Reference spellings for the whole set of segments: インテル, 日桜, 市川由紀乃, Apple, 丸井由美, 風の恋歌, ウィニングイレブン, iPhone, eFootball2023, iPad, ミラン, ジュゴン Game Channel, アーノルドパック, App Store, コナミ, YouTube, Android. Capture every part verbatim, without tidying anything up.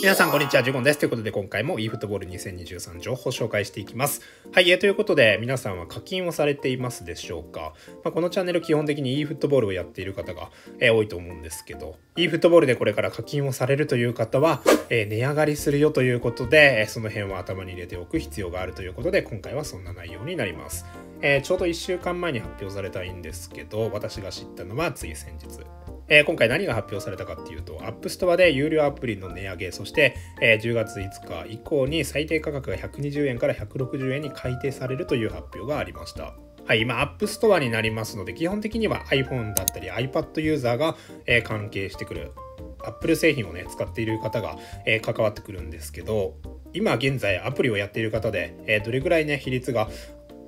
皆さんこんにちは、ジュゴンです。ということで今回も イーフットボールにせんにじゅうさん 情報を紹介していきます。はい、えー、ということで皆さんは課金をされていますでしょうか。まあ、このチャンネル基本的に イーフットボールをやっている方が、えー、多いと思うんですけど、イーフットボールでこれから課金をされるという方は、えー、値上がりするよということで、えー、その辺は頭に入れておく必要があるということで、今回はそんな内容になります。えー、ちょうどいっしゅうかんまえに発表されたいんですけど、私が知ったのはつい先日。えー、今回何が発表されたかっていうと、App Store で有料アプリの値上げ、そして、えー、じゅうがついつか以降に最低価格がひゃくにじゅうえんからひゃくろくじゅうえんに改定されるという発表がありました。はい、今、App Store になりますので、基本的には iPhone だったり iPad ユーザーが、えー、関係してくる。Apple 製品をね、使っている方が、えー、関わってくるんですけど、今現在アプリをやっている方で、えー、どれぐらいね、比率が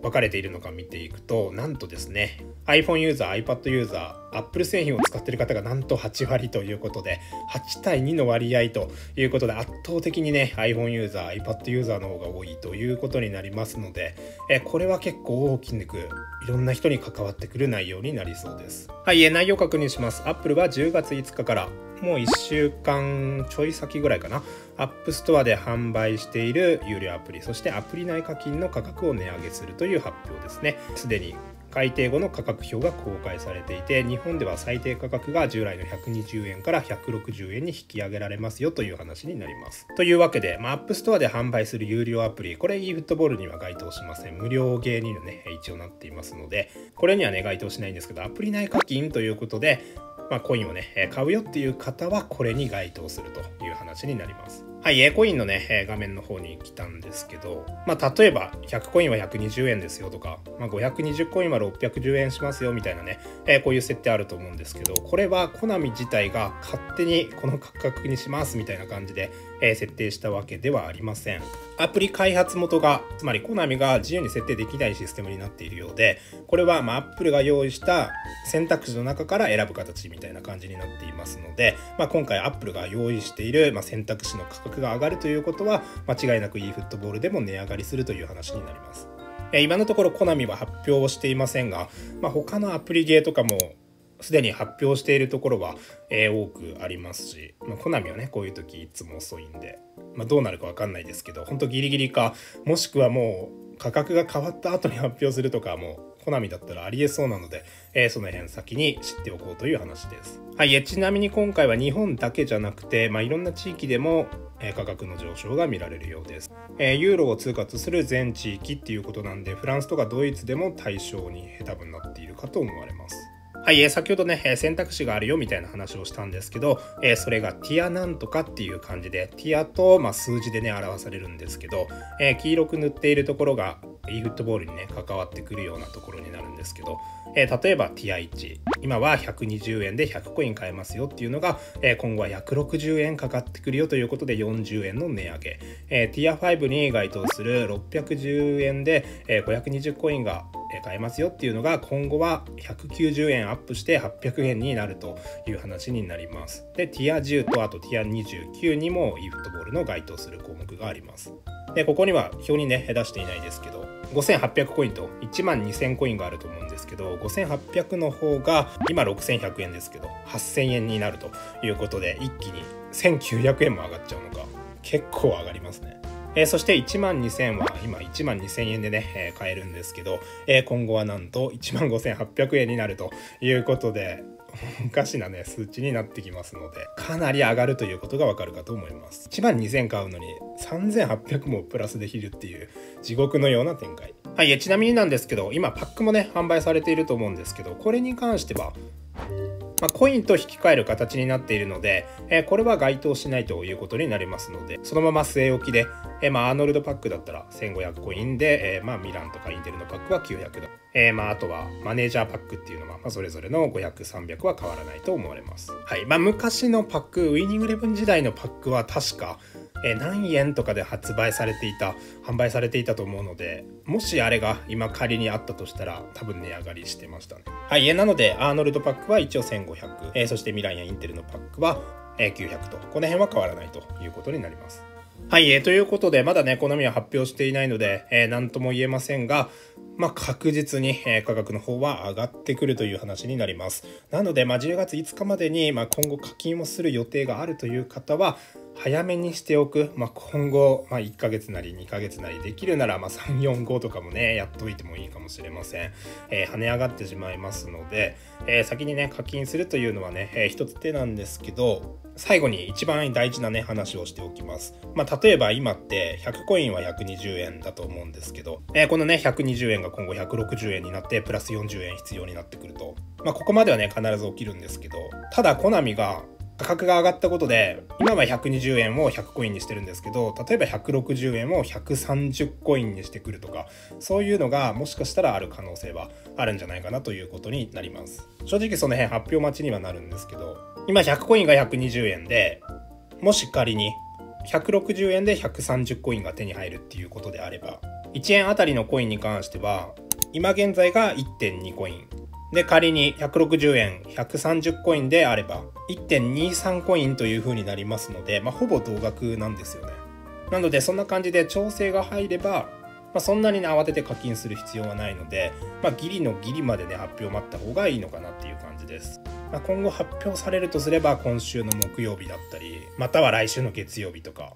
分かれているのか見ていくと、なんとですね iPhone ユーザー、iPad ユーザー、Apple 製品を使っている方がなんとはちわりということで、はちたいにの割合ということで、圧倒的にね iPhone ユーザー、iPad ユーザーの方が多いということになりますので、えこれは結構大きくいろんな人に関わってくる内容になりそうです。はい、え内容確認します。 Apple はじゅうがついつかからもういっしゅうかんちょい先ぐらいかな、App Store で販売している有料アプリ、そしてアプリ内課金の価格を値上げするという発表ですね。すでに改定後の価格表が公開されていて、日本では最低価格が従来のひゃくにじゅうえんからひゃくろくじゅうえんに引き上げられますよという話になります。というわけで、まあ、App Store で販売する有料アプリ、これ イーフットボールには該当しません。無料ゲーにはね、一応なっていますので、これにはね、該当しないんですけど、アプリ内課金ということで、まあ、コインをね、買うよっていう方はこれに該当するという話になります。はい、コインのね、画面の方に来たんですけど、まあ、例えばひゃくコインはひゃくにじゅうえんですよとか、まあ、ごひゃくにじゅうコインはろっぴゃくじゅうえんしますよみたいなね、こういう設定あると思うんですけど、これはコナミ自体が勝手にこの価格にしますみたいな感じで設定したわけではありません。アプリ開発元が、つまりコナミが自由に設定できないシステムになっているようで、これはまあ Apple が用意した選択肢の中から選ぶ形みたいな感じになっていますので、まあ、今回 Apple が用意している選択肢の価格が上がるということは、間違いなく イーフットボールでも値上がりするという話になります。今のところコナミは発表をしていませんが、まあ、他のアプリゲーとかもすでに発表しているところは、えー、多くありますし、まあ、コナミはね、こういう時いつも遅いんで、まあ、どうなるか分かんないですけど、本当ギリギリか、もしくはもう価格が変わった後に発表するとかもコナミだったらありえそうなので、えー、その辺先に知っておこうという話です。はい、えちなみに今回は日本だけじゃなくて、まあ、いろんな地域でも、えー、価格の上昇が見られるようです。えー、ユーロを通貨とする全地域っていうことなんで、フランスとかドイツでも対象に多分なっているかと思われます。はい、えー、先ほどね、えー、選択肢があるよみたいな話をしたんですけど、えー、それがティアなんとかっていう感じで、ティアと、まあ、数字でね、表されるんですけど、えー、黄色く塗っているところがイーフットボールにね、関わってくるようなところになるんですけど、えー、例えばティアいち、今はひゃくにじゅうえんでひゃくコイン買えますよっていうのが、えー、今後はひゃくろくじゅうえんかかってくるよということでよんじゅうえんの値上げ、えー、ティアごに該当するろっぴゃくじゅうえんで、えー、ごひゃくにじゅうコインが買えますよっていうのが、今後はひゃくきゅうじゅうえんアップしてはっぴゃくえんになるという話になります。で、ティアじゅうとあとティアにじゅうきゅうにも イーフットボールの該当する項目があります。で、ここには表にね、出していないですけど、ごせんはっぴゃくコインといちまんにせんコインがあると思うんですけど、ごせんはっぴゃくの方が今ろくせんひゃくえんですけどはっせんえんになるということで、一気にせんきゅうひゃくえんも上がっちゃうのか、結構上がりますね。えー、そしていちまんにせんは今いちまんにせんえんでね、えー、買えるんですけど、えー、今後はなんといちまんごせんはっぴゃくえんになるということで、おかしなね、数値になってきますので、かなり上がるということがわかるかと思います。いちまんにせん買うのにさんぜんはっぴゃくもプラスできるっていう地獄のような展開。はい、ちなみになんですけど、今パックもね、販売されていると思うんですけど、これに関してはまあ、コインと引き換える形になっているので、えー、これは該当しないということになりますので、そのまま据え置きで、えーまあ、アーノルドパックだったらせんごひゃくコインで、えーまあ、ミランとかインテルのパックはきゅうひゃくだ、えーまあ、あとはマネージャーパックっていうのは、まあ、それぞれのごひゃく、さんびゃくは変わらないと思われます。はい、まあ、昔のパック、ウィニングイレブン時代のパックは確か、えー、何円とかで発売されていた販売されていたと思うので、もしあれが今仮にあったとしたら多分値上がりしてましたね。はい、えー、なのでアーノルドパックは一応せんごひゃく、えー、そしてミランやインテルのパックは、えー、きゅうひゃくと、この辺は変わらないということになります。はい、えー、ということで、まだね、コナミは発表していないので、えー、何とも言えませんが、まあ、確実に、えー、価格の方は上がってくるという話になります。なので、まあ、じゅうがついつかまでに、まあ、今後課金をする予定があるという方は、早めにしておく、まあ、今後、まあ、いっかげつなりにかげつなりできるなら、まあ、さん、よん、ごとかもねやっといてもいいかもしれません。えー、跳ね上がってしまいますので、えー、先にね課金するというのはね、えー、一つ手なんですけど、最後に一番大事なね話をしておきます。まあ、例えば今ってひゃくコインはひゃくにじゅうえんだと思うんですけど、えー、このねひゃくにじゅうえんが今後ひゃくろくじゅうえんになってプラスよんじゅうえん必要になってくると、まあ、ここまではね必ず起きるんですけど、ただコナミが価格が上がったことで、今はひゃくにじゅうえんをひゃくコインにしてるんですけど、例えばひゃくろくじゅうえんをひゃくさんじゅうコインにしてくるとか、そういうのがもしかしたらある可能性はあるんじゃないかなということになります。正直その辺発表待ちにはなるんですけど、今ひゃくコインがひゃくにじゅうえんで、もし仮にひゃくろくじゅうえんでひゃくさんじゅうコインが手に入るっていうことであれば、いちえんあたりのコインに関しては今現在が いってんにコインで、仮にひゃくろくじゅうえんひゃくさんじゅうコインであれば いってんにじゅうさんコインという風になりますので、まあ、ほぼ同額なんですよね。なのでそんな感じで調整が入れば、まあ、そんなに、ね、慌てて課金する必要はないので、まあ、ギリのギリまでね発表待った方がいいのかなっていう感じです。まあ、今後発表されるとすれば今週の木曜日だったり、または来週の月曜日とか、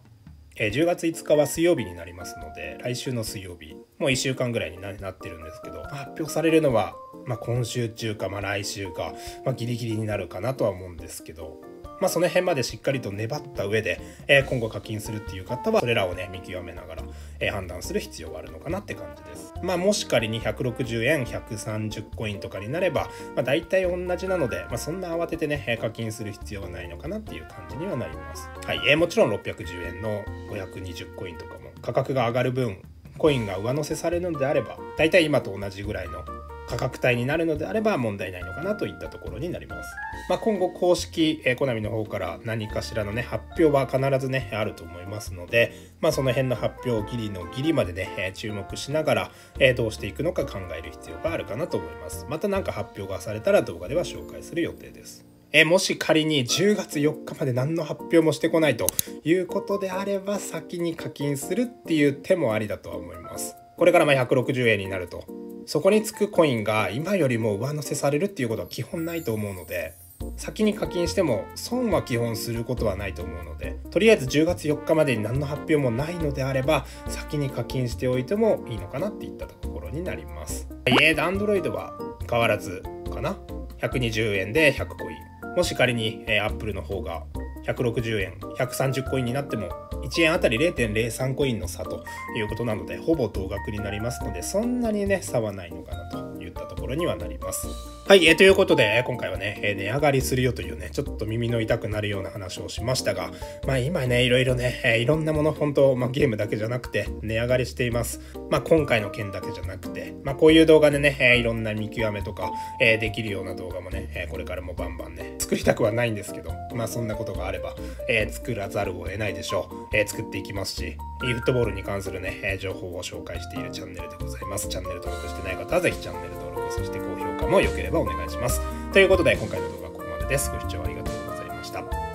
えー、じゅうがついつかは水曜日になりますので、来週の水曜日、もういっしゅうかんぐらいになってるんですけど、発表されるのは、まあ、今週中か、まあ、来週か、まあ、ギリギリになるかなとは思うんですけど、まあ、その辺までしっかりと粘った上で、えー、今後課金するっていう方はそれらをね見極めながら、えー、判断する必要があるのかなって感じです。まあ、もし仮にひゃくろくじゅうえんひゃくさんじゅうコインとかになれば、まあ、大体同じなので、まあ、そんな慌ててね課金する必要はないのかなっていう感じにはなります。はい、えー、もちろんろっぴゃくじゅうえんのごひゃくにじゅうコインとかも価格が上がる分コインが上乗せされるのであれば、大体今と同じぐらいの価格帯になるのであれば問題ないのかなといったところになります。まあ、今後公式、えー、コナミの方から何かしらのね発表は必ずねあると思いますので、まあ、その辺の発表をギリのギリまでね注目しながら、えー、どうしていくのか考える必要があるかなと思います。また何か発表がされたら動画では紹介する予定です。えー、もし仮にじゅうがつよっかまで何の発表もしてこないということであれば、先に課金するっていう手もありだとは思います。これからまあひゃくろくじゅうえんになると、そこにつくコインが今よりも上乗せされるっていうことは基本ないと思うので、先に課金しても損は基本することはないと思うので、とりあえずじゅうがつよっかまでに何の発表もないのであれば先に課金しておいてもいいのかなっていったところになります。えー、Androidは変わらずかな、ひゃくにじゅうえんでひゃくコイン、もし仮に Apple の方がひゃくろくじゅうえんひゃくさんじゅうコインになってもいちえんあたり れいてんれいさんコインの差ということなので、ほぼ同額になりますので、そんなにね差はないのかなといったところにはなります。はい、えー、ということで今回はね、えー、値上がりするよというねちょっと耳の痛くなるような話をしましたが、まあ今ねいろいろね、えー、いろんなもの本当、まあ、ゲームだけじゃなくて値上がりしています。まあ今回の件だけじゃなくて、まあこういう動画でね、えー、いろんな見極めとか、えー、できるような動画もね、えー、これからもバンバンね作りたくはないんですけど、まあそんなことがあれば、えー、作らざるを得ないでしょう。えー、作っていきますし、eフットボールに関するね、えー、情報を紹介しているチャンネルでございます。チャンネル登録してない方はぜひチャンネル登録、そして高評価も良ければお願いします。ということで今回の動画はここまでです。ご視聴ありがとうございました。